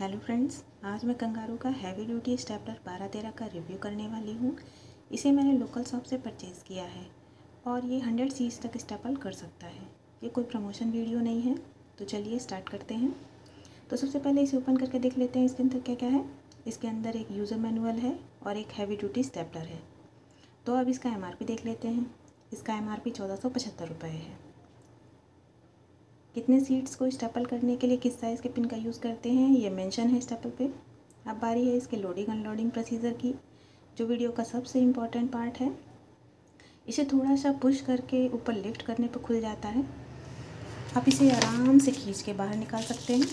Hello friends, आज मैं kangaroo का हैवी ड्यूटी स्टेपलर 1213 का रिव्यू करने वाली हूँ। इसे मैंने लोकल शॉप से परचेज़ किया है और ये 100 सीज़ तक स्टेपल कर सकता है। ये कोई प्रमोशन वीडियो नहीं है। तो चलिए स्टार्ट करते हैं। तो सबसे पहले इसे ओपन करके देख लेते हैं इसके अंदर क्या क्या है। इसके अंदर एक यूज़र मैनुअल है और एक हैवी ड्यूटी स्टेपलर है। तो अब इसका MRP देख लेते हैं। इसका MRP 1475 रुपये है। कितने सीड्स को स्टेपल करने के लिए किस साइज़ के पिन का यूज़ करते हैं ये मेंशन है स्टेपल पे। अब बारी है इसके लोडिंग अनलोडिंग प्रोसीजर की, जो वीडियो का सबसे इम्पॉर्टेंट पार्ट है। इसे थोड़ा सा पुश करके ऊपर लिफ्ट करने पर खुल जाता है। आप इसे आराम से खींच के बाहर निकाल सकते हैं।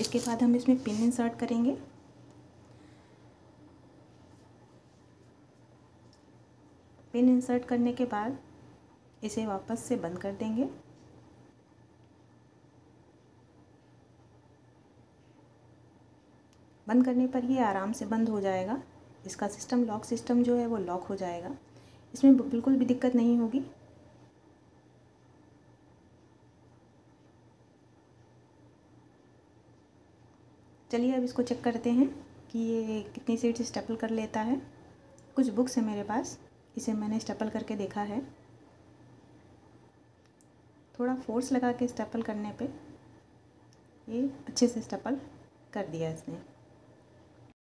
इसके बाद हम इसमें पिन इंसर्ट करेंगे। पिन इंसर्ट करने के बाद इसे वापस से बंद कर देंगे। बंद करने पर ये आराम से बंद हो जाएगा। इसका सिस्टम लॉक सिस्टम जो है वो लॉक हो जाएगा। इसमें बिल्कुल भी दिक्कत नहीं होगी। चलिए अब इसको चेक करते हैं कि ये कितनी सीड्स स्टेपल कर लेता है। कुछ बुक्स है मेरे पास, इसे मैंने स्टेपल करके देखा है। थोड़ा फोर्स लगा के स्टेपल करने पे ये अच्छे से स्टेपल कर दिया इसने।